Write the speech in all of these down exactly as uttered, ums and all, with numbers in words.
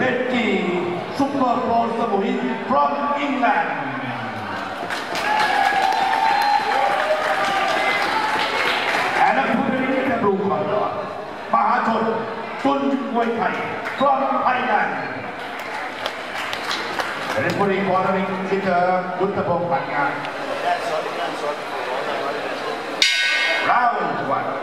Letty Super Bowl Samoyed from England. And a winner in the blue corner, Mahachon Chun Wai Thai from Thailand. And a winner cornering is the Buttapong Panga. Round one.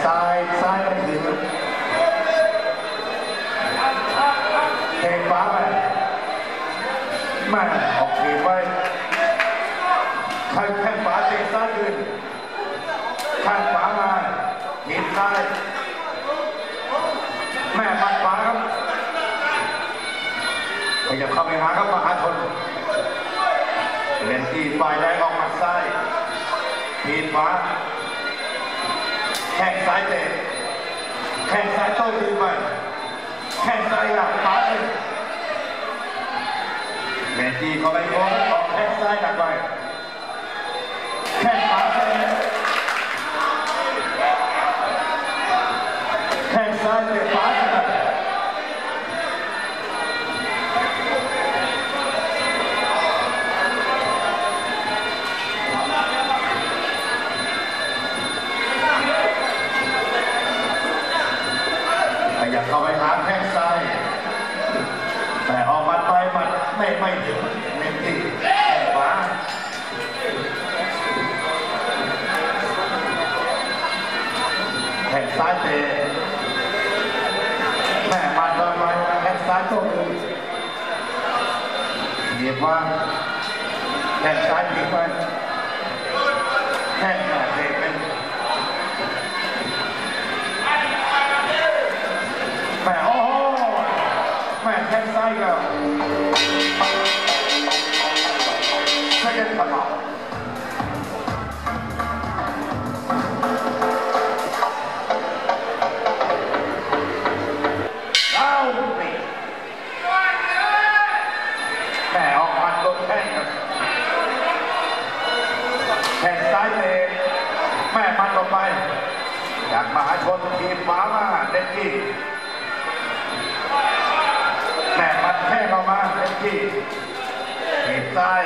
Side, side, ซ้ายแม่ปัดขวาครับขยับเข้าไปหาครับมหาชนเล่นที่ฝ่ายแดงออกหมัดซ้ายทีขวาแข้งซ้ายเตะแข้งซ้ายโต้คืนไปแข้งซ้ายหลักขาเองเล่นที่เข้าไปโค้งออกแข้งซ้ายหลักไปแข้งขวาเตะแข้งซ้ายเตะขวาเข้าไปหาแข้งซ้ายแต่ออกมาไปมันไม่ไม่ถึงเน้นที่แข้งขวาแข้งซ้ายเตะแม่มันลอยไปแข้งซ้ายโต้คืนเหยียบว่าแข้งซ้ายทิ้งไปแข้งขวาเตะเป็นแม่โอ้โหแม่แข้งซ้ายก็ใช่กันตลอดเล่าบุตรีแม่ออกมาโดนแข้งครับแข้งซ้ายเตะแม่มันออกไปจากมหาชนทีมฟ้ามาเด็กกี้แม่มัดแข้งออกมาเต็มที่เตะซ้าย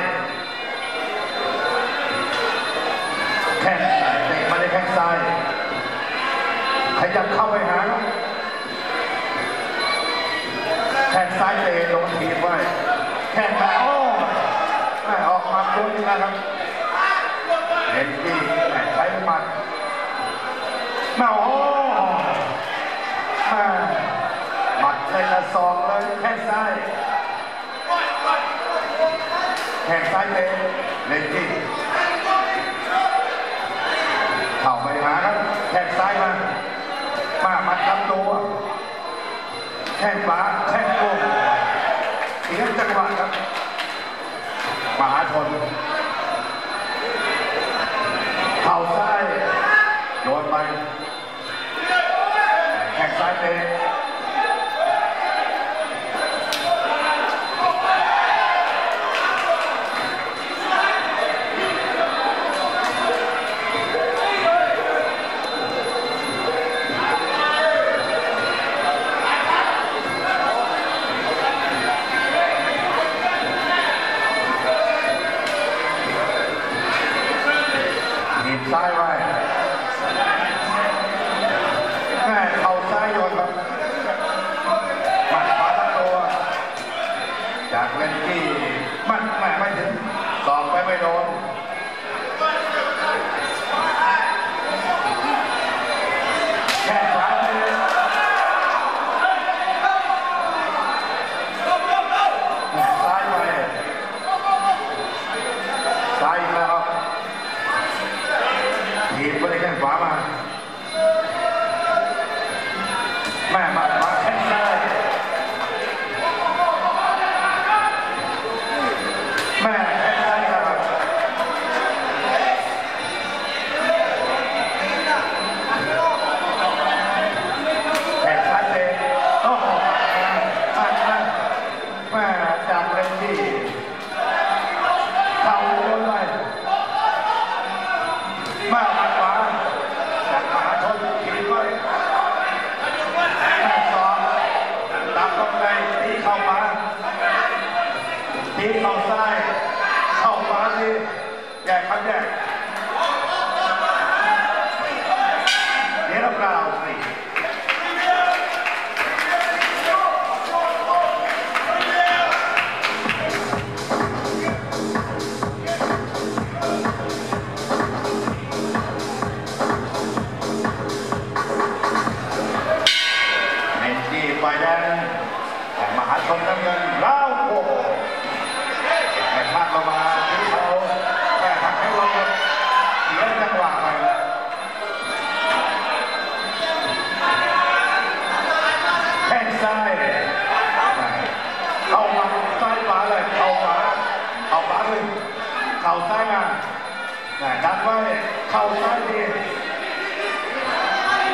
แข้งซ้ายเตะมาในแข้งซ้ายขยับเข้าไปหาแข้งซ้ายเตะลงทีมไว้แข้งมาโอ้แม่ออกมาลุ้นนะครับเต็มที่แม่ใช้มัดแม่โอ้แม่มัดในละซองเลยแข้งซ้ายแข้งซ้ายเตะเล่นที่เข้าไปหาครับแข้งซ้ายมาป้ามัดลำตัวแข้งขวาแข้งโค้งเสียจังหวะครับมหาชนเข่าซ้ายโดนไปแข้งซ้ายเตะซ้ายไว้แม่เอาซ้ายโยนมา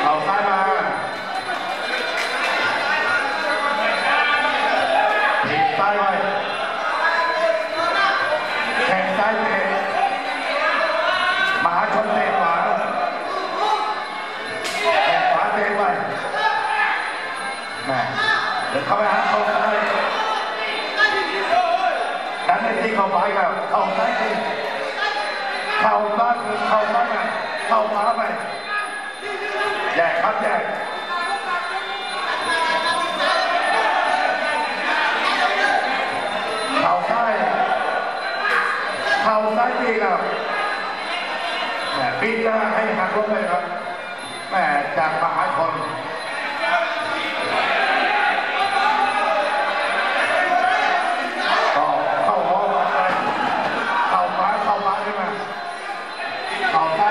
เอาซ้ายมาถีบซ้ายไปแข่งซ้ายเตะมหาชนเตะขวาแข่งขวาเตะไปแม่เดินเข้าไปหาเขาเลยดันให้ตีเข้าไปกับเข้าซ้ายตีเข้าบ้านเข้าบ้านไปเข้าฟ้าไปแย่ครับแย่เข่าซ้ายเข่าซ้ายตีครับแหมปีหน้าให้หักลบเลยครับแหมจากมหาชนเข้าซ้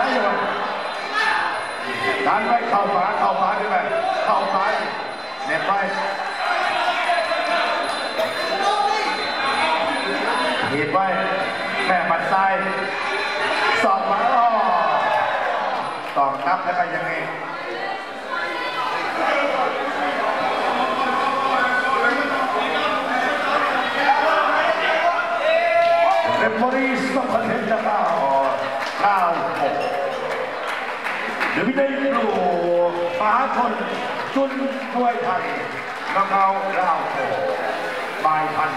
ายอยู่ดันไว้เข้าขวาเข้าขวาขึ้นไปเข้าซ้ายเน็บไปถีบไว้แม่บัดซ้ายสอบมาแล้วตอกนับแล้วไปยังไงเรฟเฟอรี่สต็อปเห็นแล้วข้าวหกเดี๋ยวพี่ได้ดูมหาชนจุนด้วยไทยน้องเอาข้าวหกบายพัน